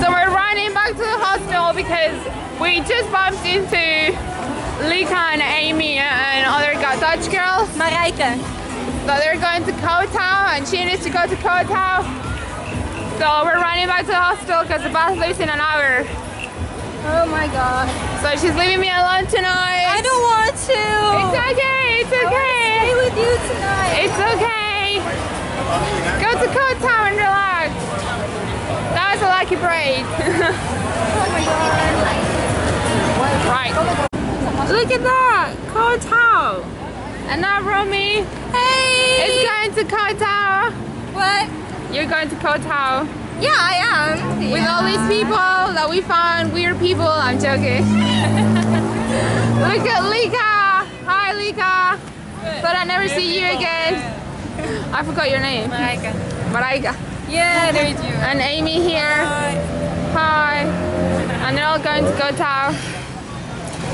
So we're running back to the hospital because we just bumped into Lika and Amy and other Dutch girls. Marijke. So they're going to Koh Tao and she needs to go to Koh Tao. So we're running back to the hospital because the bus leaves in an hour. Oh my god. So she's leaving me alone tonight. I don't want to. It's okay, it's okay. I want to stay with you tonight. It's okay. Go to Koh Tao and relax. That was a lucky break. Oh my god. Right. Look at that. Koh Tao. And now Romy. Hey. It's going to Koh Tao. What? You're going to Koh Tao. Yeah, I am. With all these people that we found, weird people, I'm joking. Look at Lika! Hi Lika! Thought I'd never see you again. I forgot your name. Marijke. Marijke. Yeah, there you. And Amy here. Hi. And they're all going to Koh Tao.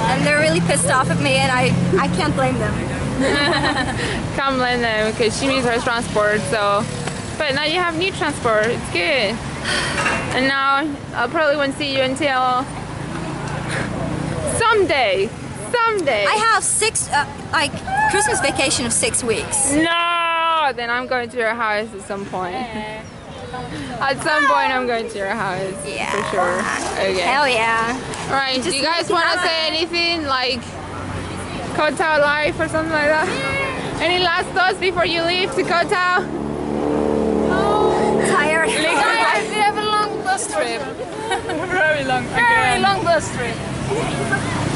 And they're really pissed off at me and I can't blame them. Can't blame them because she needs her transport, so. But now you have new transport, it's good. And now I probably won't see you until someday. Someday. I have Christmas vacation of 6 weeks. No, then I'm going to your house at some point. Yeah. At some point I'm going to your house. Yeah. For sure. Okay. Hell yeah. Alright, do you guys wanna say anything like Koh Tao life or something like that? Yeah. Any last thoughts before you leave to Koh Tao? Tired. We have a long bus trip. Very long bus trip.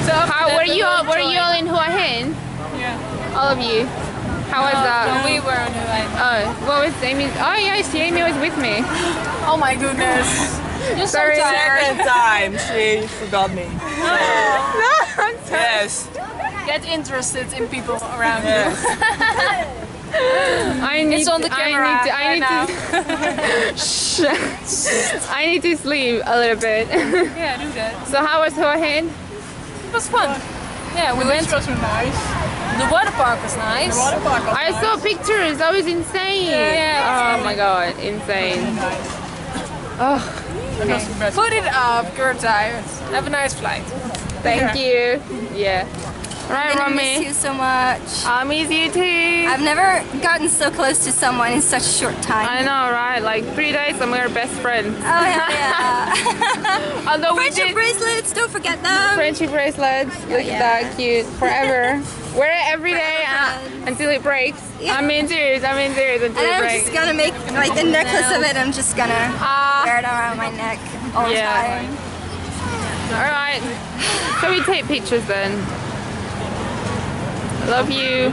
So were you all in Hua Hin? Yeah. All of you. How was that? We were in Hua Hin. Oh, what was Amy's? Oh yes, Amy was with me. Oh my goodness. You're so tired. Second time she forgot me. No, I'm sorry. Yes. Get interested in people around you. I need to sleep a little bit. Yeah, do that. So how was Hua Hin? It was fun. Yeah, we went. The beach was nice. The water park was nice. I saw pictures. That was insane. Yeah. Oh my god, insane. Oh. Okay. Put it up, you're tired. Have a nice flight. Thank you. Yeah. Right, Romy. I miss you so much. I miss you too. I've never gotten so close to someone in such a short time. I know, right? Like 3 days and we're best friends. Oh yeah. Although friendship bracelets, don't forget them. Friendship bracelets, look at that, cute. Forever. Wear it every day until it breaks. Yeah. I'm in tears until it breaks. I'm just gonna make like the necklace of it. I'm just gonna wear it around my neck all the time. All right. So we take pictures then. Love you.